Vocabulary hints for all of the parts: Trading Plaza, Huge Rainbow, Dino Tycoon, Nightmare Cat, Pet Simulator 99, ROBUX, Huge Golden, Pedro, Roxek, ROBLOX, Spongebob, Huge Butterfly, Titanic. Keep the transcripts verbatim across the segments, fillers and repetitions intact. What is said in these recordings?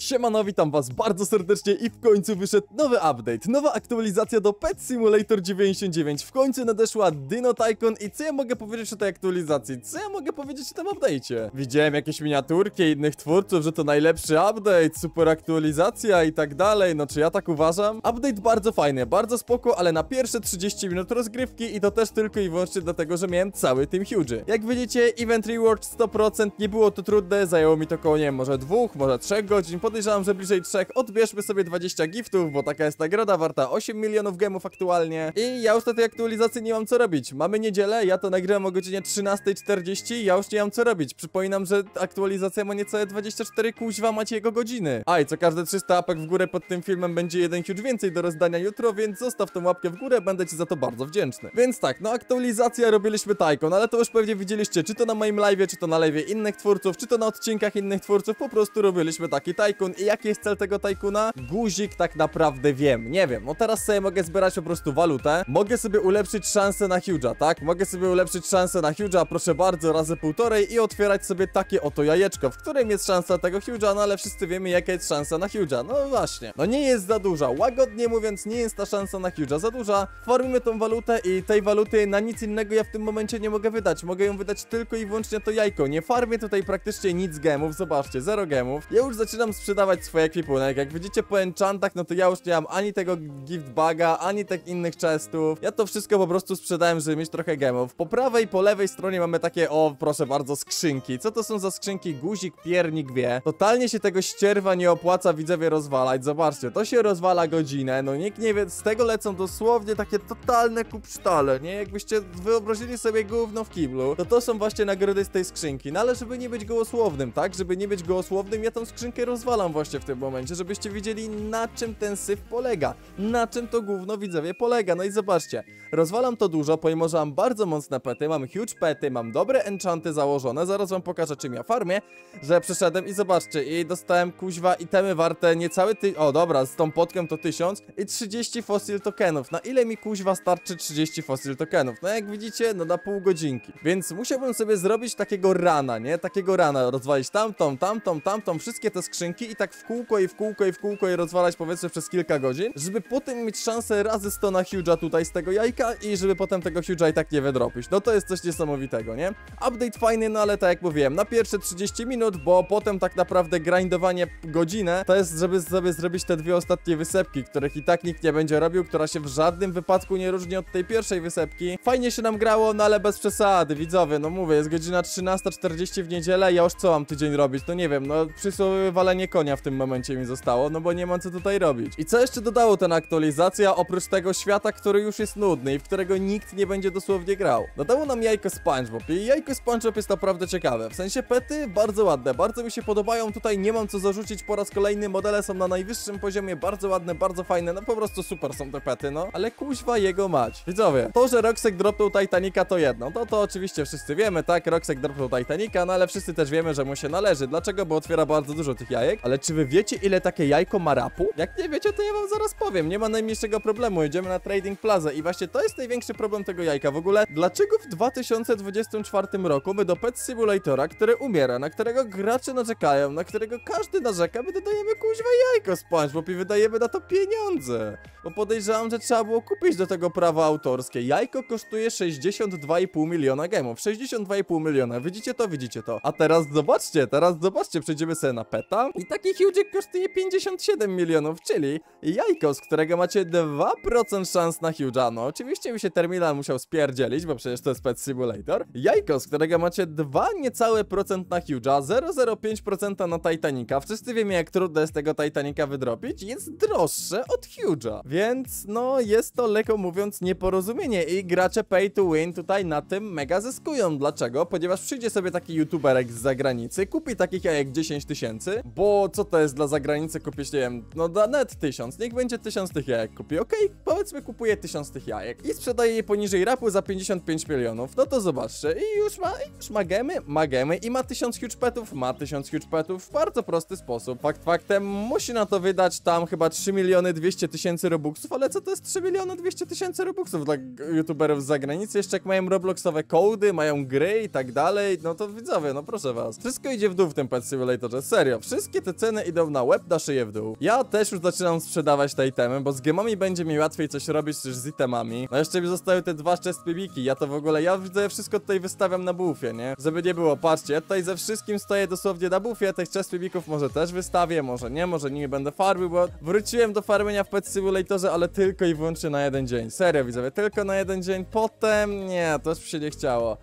Siemano, witam was bardzo serdecznie i w końcu wyszedł nowy update, nowa aktualizacja do Pet Simulator dziewięćdziesiąt dziewięć. W końcu nadeszła Dino Tycoon i co ja mogę powiedzieć o tej aktualizacji? Co ja mogę powiedzieć o tym update'cie? Widziałem jakieś miniaturki innych twórców, że to najlepszy update, super aktualizacja i tak dalej, no czy ja tak uważam? Update bardzo fajny, bardzo spoko, ale na pierwsze trzydzieści minut rozgrywki i to też tylko i wyłącznie dlatego, że miałem cały team Huge'y. Jak widzicie, event reward sto procent, nie było to trudne, zajęło mi to koło, nie wiem, może dwóch, może trzech godzin. Podejrzewam, że bliżej trzech. Odbierzmy sobie dwadzieścia giftów, bo taka jest nagroda, warta osiem milionów gemów aktualnie. I ja już na tej aktualizacji nie mam co robić. Mamy niedzielę, ja to nagrywam o godzinie trzynastej czterdzieści, ja już nie mam co robić. Przypominam, że aktualizacja ma niecałe dwadzieścia cztery kuźwa macie jego godziny. A i co każde trzysta łapek w górę pod tym filmem będzie jeden huge więcej do rozdania jutro, więc zostaw tą łapkę w górę, będę ci za to bardzo wdzięczny. Więc tak, no aktualizacja robiliśmy Tycoon, ale to już pewnie widzieliście, czy to na moim live'ie, czy to na live'ie innych twórców, czy to na odcinkach innych twórców, po prostu robiliśmy taki Tycoon. I jaki jest cel tego Tycoona? Guzik tak naprawdę wiem, nie wiem. No teraz sobie mogę zbierać po prostu walutę. Mogę sobie ulepszyć szansę na Huge'a, tak? Mogę sobie ulepszyć szansę na Huge'a, proszę bardzo, razy półtorej i otwierać sobie takie oto jajeczko, w którym jest szansa tego Huge'a, no ale wszyscy wiemy, jaka jest szansa na Huge'a. No właśnie. No nie jest za duża. Łagodnie mówiąc, nie jest ta szansa na Huge'a za duża. Formujemy tą walutę i tej waluty na nic innego ja w tym momencie nie mogę wydać. Mogę ją wydać tylko i wyłącznie to jajko. Nie farmię tutaj praktycznie nic gemów, zobaczcie, zero gemów. Ja już zaczynam z sprzedawać swoje ekwipunek. Jak widzicie po enchantach, no to ja już nie mam ani tego gift baga, ani tych innych chestów. Ja to wszystko po prostu sprzedałem, żeby mieć trochę gemów. Po prawej, po lewej stronie mamy takie, o proszę bardzo, skrzynki. Co to są za skrzynki? Guzik, piernik wie. Totalnie się tego ścierwa nie opłaca, widzowie, rozwalać. Zobaczcie, to się rozwala godzinę. No nikt nie wie, z tego lecą dosłownie takie totalne kupsztale, nie? Jakbyście wyobrazili sobie gówno w kiblu, to to są właśnie nagrody z tej skrzynki. No ale żeby nie być gołosłownym, tak? Żeby nie być gołosłownym, ja tą skrzynkę rozwalam. Rozwalam właśnie w tym momencie, żebyście widzieli, na czym ten syf polega, na czym to gówno, widzowie, polega. No i zobaczcie, rozwalam to dużo, pomimo że mam bardzo mocne pety, mam huge pety, mam dobre enchanty założone, zaraz wam pokażę, czym ja farmię, że przyszedłem i zobaczcie, i dostałem kuźwa itemy warte niecały ty... O dobra, z tą potką to tysiąc i trzydzieści fossil tokenów, na ile mi kuźwa starczy trzydzieści fossil tokenów? No jak widzicie, no na pół godzinki, więc musiałbym sobie zrobić takiego rana, nie? Takiego rana, rozwalić tamtą, tamtą, tamtą, wszystkie te skrzynki i tak w kółko i w kółko i w kółko i rozwalać powiedzmy przez kilka godzin, żeby potem mieć szansę razy sto na Huge'a tutaj z tego jajka i żeby potem tego Huge'a i tak nie wydropić. No to jest coś niesamowitego, nie? Update fajny, no ale tak jak mówiłem, na pierwsze trzydzieści minut, bo potem tak naprawdę grindowanie godzinę to jest, żeby sobie zrobić te dwie ostatnie wysepki, których i tak nikt nie będzie robił, która się w żadnym wypadku nie różni od tej pierwszej wysepki. Fajnie się nam grało, no ale bez przesady, widzowie, no mówię, jest godzina trzynasta czterdzieści w niedzielę, ja już co mam tydzień robić? No nie wiem, no przysłowiowe walenie konia w tym momencie mi zostało, no bo nie mam co tutaj robić. I co jeszcze dodało ten aktualizacja, oprócz tego świata, który już jest nudny i w którego nikt nie będzie dosłownie grał? Dodało nam jajko Spongebob i jajko Spongebob jest naprawdę ciekawe. W sensie pety bardzo ładne, bardzo mi się podobają, tutaj nie mam co zarzucić po raz kolejny, modele są na najwyższym poziomie, bardzo ładne, bardzo fajne, no po prostu super są te pety, no. Ale kuźwa jego mać. Widzowie, to, że Roxek dropnął Titanica to jedno, no to oczywiście wszyscy wiemy, tak, Roxek dropnął Titanica, no ale wszyscy też wiemy, że mu się należy. Dlaczego? Bo otwiera bardzo dużo tych jajek. Ale czy wy wiecie, ile takie jajko ma rapu? Jak nie wiecie, to ja wam zaraz powiem. Nie ma najmniejszego problemu. Jedziemy na Trading Plaza i właśnie to jest największy problem tego jajka. W ogóle, dlaczego w dwa tysiące dwudziestym czwartym roku my do Pet Simulatora, który umiera, na którego gracze narzekają, na którego każdy narzeka, my dodajemy kuźwa jajko Spongebob i wydajemy na to pieniądze? Bo podejrzewam, że trzeba było kupić do tego prawa autorskie. Jajko kosztuje sześćdziesiąt dwa i pół miliona gemów. sześćdziesiąt dwa i pół miliona. Widzicie to? Widzicie to. A teraz zobaczcie, teraz zobaczcie. Przejdziemy sobie na peta. I taki huge'ik kosztuje pięćdziesiąt siedem milionów, czyli jajko, z którego macie dwa procent szans na huge'a. No oczywiście mi się terminal musiał spierdzielić, bo przecież to jest Pet Simulator. Jajko, z którego macie dwa niecałe procent na huge'a, zero przecinek zero pięć procent na Titanica. Wszyscy wiemy, jak trudno jest tego Titanica wydropić. Jest droższe od huge'a. Więc no jest to, lekko mówiąc, nieporozumienie i gracze pay to win tutaj na tym mega zyskują. Dlaczego? Ponieważ przyjdzie sobie taki youtuberek z zagranicy, kupi takich jajek dziesięć tysięcy, bo Bo co to jest dla zagranicy kupić, nie wiem, no nawet tysiąc, niech będzie tysiąc tych jajek kupi, okej, okay? Powiedzmy kupuje tysiąc tych jajek i sprzedaje je poniżej rapu za pięćdziesiąt pięć milionów, no to zobaczcie i już ma, i już ma gemy, ma gemy i ma tysiąc huge petów, ma tysiąc huge petów w bardzo prosty sposób. Fakt faktem musi na to wydać tam chyba trzy miliony dwieście tysięcy robuxów, ale co to jest trzy miliony dwieście tysięcy robuxów dla youtuberów z zagranicy, jeszcze jak mają robloxowe kołdy, mają gry i tak dalej, no to widzowie, no proszę was, wszystko idzie w dół w tym Pet Simulatorze, serio, wszystkie te te ceny idą na łeb, na szyję w dół. Ja też już zaczynam sprzedawać te itemy, bo z gemami będzie mi łatwiej coś robić niż z itemami. No jeszcze mi zostały te dwa chest pibiki. Ja to w ogóle, ja widzę, wszystko tutaj wystawiam na bufie, nie? Żeby nie było, patrzcie, ja tutaj ze wszystkim stoję dosłownie na bufie, tych chest pibików może też wystawię, może nie, może nie będę farmił, bo wróciłem do farmienia w Pet Simulatorze, ale tylko i wyłącznie na jeden dzień. Serio, widzowie, tylko na jeden dzień, potem nie, to już się nie chciało.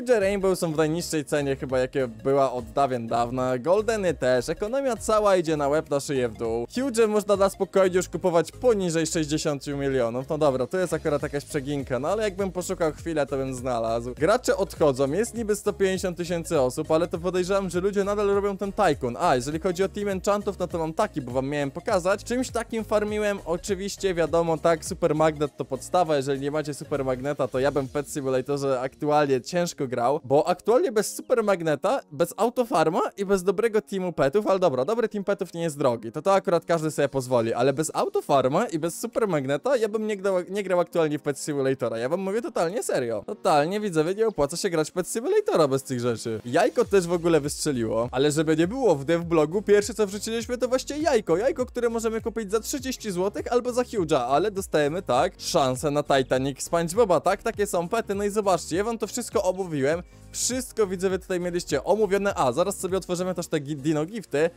Huge Rainbow są w najniższej cenie chyba jakie była od dawien dawna, Goldeny też, ekonomia cała idzie na łeb, na szyję w dół. Huge można na spokojnie już kupować poniżej sześćdziesięciu milionów, no dobra, tu jest akurat jakaś przeginka, no ale jakbym poszukał chwilę, to bym znalazł. Gracze odchodzą, jest niby sto pięćdziesiąt tysięcy osób, ale to podejrzewam, że ludzie nadal robią ten Tycoon. A, jeżeli chodzi o team enchantów, no to mam taki, bo wam miałem pokazać. Czymś takim farmiłem, oczywiście wiadomo, tak, Super Magnet to podstawa, jeżeli nie macie Super Magneta, to ja bym w Pet Simulatorze aktualnie ciężko grał, bo aktualnie bez Super Magneta, bez autofarma i bez dobrego teamu petów, ale dobra, dobry team petów nie jest drogi, to to akurat każdy sobie pozwoli, ale bez autofarma i bez Super Magneta ja bym nie grał, nie grał aktualnie w Pet Simulatora, ja wam mówię totalnie serio. Totalnie, widzowie, nie opłaca się grać w Pet Simulatora bez tych rzeczy. Jajko też w ogóle wystrzeliło, ale żeby nie było, w devblogu pierwsze co wrzuciliśmy to właśnie jajko, jajko, które możemy kupić za trzydzieści złotych albo za Huge'a, ale dostajemy, tak, szansę na Titanic Spongeboba, tak, takie są pety, no i zobaczcie, ja wam to wszystko obu mówiłem. Wszystko, widzowie, tutaj mieliście omówione. A, zaraz sobie otworzymy też te Dino Gifty.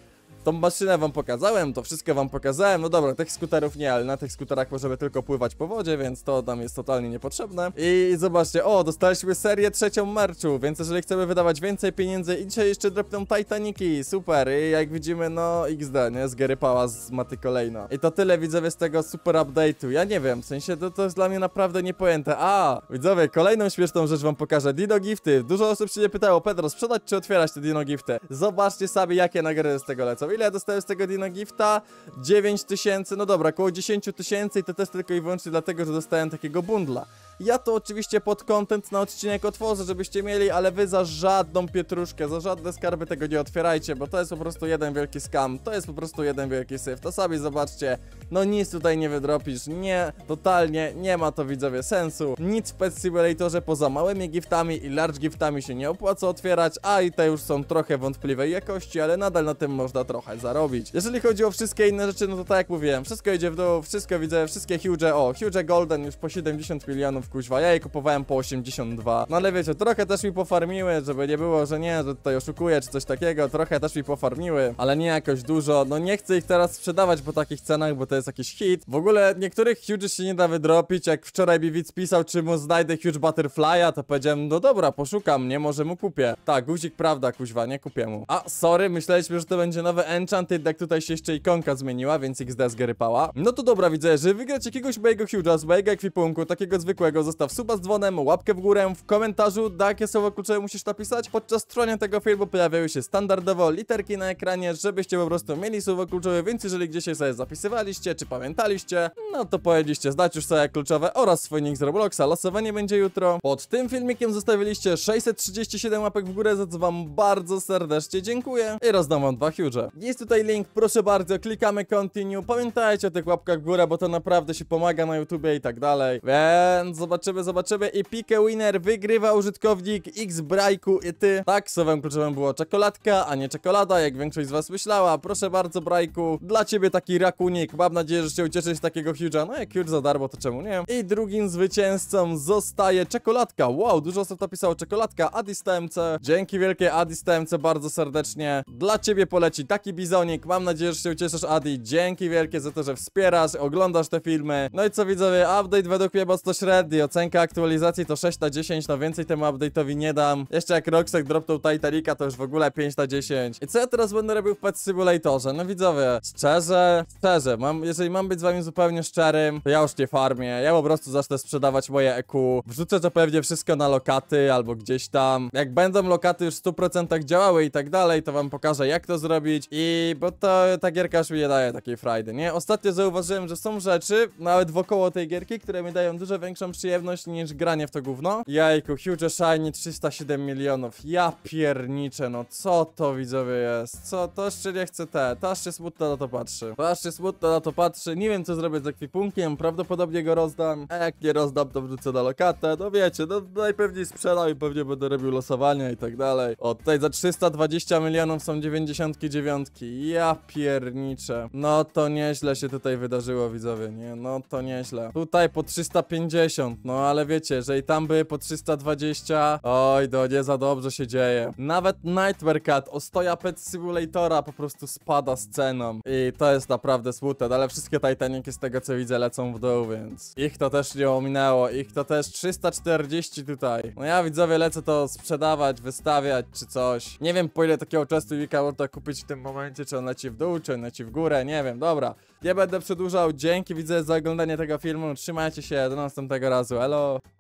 Tą maszynę wam pokazałem, to wszystko wam pokazałem. No dobra, tych skuterów nie, ale na tych skuterach możemy tylko pływać po wodzie, więc to nam jest totalnie niepotrzebne. I zobaczcie, o, dostaliśmy serię trzecią merchu, więc jeżeli chcemy wydawać więcej pieniędzy i dzisiaj jeszcze dropną Titaniki, super. I jak widzimy, no iks de, nie? Zgerypała z maty kolejna. I to tyle, widzowie, z tego super update'u. Ja nie wiem, w sensie to, to jest dla mnie naprawdę niepojęte. A, widzowie, kolejną śmieszną rzecz wam pokażę. Dino Gifty. Dużo osób się nie pytało, Pedro, sprzedać czy otwierać te Dino Gifty? Zobaczcie sami, jakie nagrody z tego lecą. Ile ja dostałem z tego Dino Gifta? dziewięć tysięcy, no dobra, około dziesięć tysięcy i to też tylko i wyłącznie dlatego, że dostałem takiego bundla. Ja to oczywiście pod content na odcinek otworzę, żebyście mieli, ale wy za żadną pietruszkę, za żadne skarby tego nie otwierajcie, bo to jest po prostu jeden wielki skam, to jest po prostu jeden wielki syf, to sami zobaczcie, no nic tutaj nie wydropisz, nie, totalnie nie ma to, widzowie, sensu, nic w Pet Simulatorze poza małymi giftami i large giftami się nie opłaca otwierać, a i te już są trochę wątpliwej jakości, ale nadal na tym można trochę zarobić. Jeżeli chodzi o wszystkie inne rzeczy, no to tak jak mówiłem, wszystko idzie w dół, wszystko widzę, wszystkie huge, o, huge golden już po siedemdziesiąt milionów, kuźwa, ja je kupowałem po osiemdziesiąt dwa. No ale wiecie, trochę też mi pofarmiły, żeby nie było, że nie, że tutaj oszukuję czy coś takiego. Trochę też mi pofarmiły, ale nie jakoś dużo. No nie chcę ich teraz sprzedawać po takich cenach, bo to jest jakiś hit. W ogóle niektórych huge się nie da wydropić. Jak wczoraj mi widz pisał, czy mu znajdę Huge Butterfly'a, to powiedziałem, no dobra, poszukam, nie, może mu kupię. Tak, guzik, prawda, kuźwa, nie kupię mu. A, sorry, myśleliśmy, że to będzie nowy enchant, jednak tutaj się jeszcze ikonka zmieniła, więc iks de zgerypała. No to dobra, widzę, że wygrać jakiegoś mojego huge'a z mojego ekwipunku, takiego zwykłego, zostaw suba z dzwonem, łapkę w górę, w komentarzu jakie słowo kluczowe musisz napisać. Podczas trwania tego filmu pojawiają się standardowo literki na ekranie, żebyście po prostu mieli słowo kluczowe, więc jeżeli gdzieś je sobie zapisywaliście, czy pamiętaliście, no to powinniście znać już słowa kluczowe oraz swój nick z Robloxa. Losowanie będzie jutro. Pod tym filmikiem zostawiliście sześćset trzydzieści siedem łapek w górę, za co wam bardzo serdecznie dziękuję i rozdam wam dwa huge. Jest tutaj link, proszę bardzo, klikamy continue, pamiętajcie o tych łapkach w górę, bo to naprawdę się pomaga na YouTubie i tak dalej, więc zobaczymy, zobaczymy i pikę winner wygrywa użytkownik X-Brajku i ty. Tak, słowem kluczowym było czekoladka, a nie czekolada, jak większość z was myślała. Proszę bardzo, Brajku, dla ciebie taki rakunik. Mam nadzieję, że się ucieszysz z takiego huge'a. No jak huge za darmo, to czemu nie? I drugim zwycięzcą zostaje czekoladka. Wow, dużo osób napisało czekoladka. Adis T M C. Dzięki wielkie, Adis T M C, bardzo serdecznie. Dla ciebie poleci taki bizonik. Mam nadzieję, że się ucieszysz, Adi. Dzięki wielkie za to, że wspierasz, oglądasz te filmy. No i co, widzowie, update według mnie mocno średni. Ocenka aktualizacji to sześć na dziesięć, no więcej temu update'owi nie dam. Jeszcze jak Rockstar dropnął Titanica, to już w ogóle pięć na dziesięć. I co ja teraz będę robił w Pet Simulatorze? No widzowie, szczerze, szczerze, mam, jeżeli mam być z wami zupełnie szczerym, to ja już nie farmię, ja po prostu zacznę sprzedawać moje E Q. Wrzucę to pewnie wszystko na lokaty albo gdzieś tam. Jak będą lokaty już w stu procentach działały i tak dalej, to wam pokażę, jak to zrobić. I bo to ta gierka już mi nie daje takiej frajdy, nie? Ostatnio zauważyłem, że są rzeczy, nawet wokoło tej gierki, które mi dają dużo większą przyjemność przyjemność niż granie w to gówno. Jajku, Huge Shiny trzysta siedem milionów. Ja pierniczę, no co to widzowie jest? Co? To jeszcze nie chcę te. To aż się smutno na to patrzy. To aż się smutno na to patrzy. Nie wiem co zrobię z ekwipunkiem. Prawdopodobnie go rozdam. A jak nie rozdam, to wrzucę na lokatę. No wiecie, no najpewniej sprzedam i pewnie będę robił losowania i tak dalej. O, tutaj za trzysta dwadzieścia milionów są dziewięćdziesiątki dziewięć. Ja pierniczę. No to nieźle się tutaj wydarzyło widzowie, nie? No to nieźle. Tutaj po trzysta pięćdziesiąt, no ale wiecie, że i tam były po trzysta dwadzieścia. Oj, do nie za dobrze się dzieje. Nawet Nightmare Cat, ostoja Pet Simulatora po prostu spada z ceną. I to jest naprawdę smutne, ale wszystkie Titanic'y z tego co widzę lecą w dół, więc ich to też nie ominęło. Ich to też trzysta czterdzieści tutaj. No ja widzowie lecę to sprzedawać, wystawiać czy coś. Nie wiem po ile takiego częstownika można kupić w tym momencie, czy on leci w dół, czy on leci w górę, nie wiem, dobra. Nie będę przedłużał, dzięki widzę za oglądanie tego filmu, trzymajcie się, do następnego razu, elo!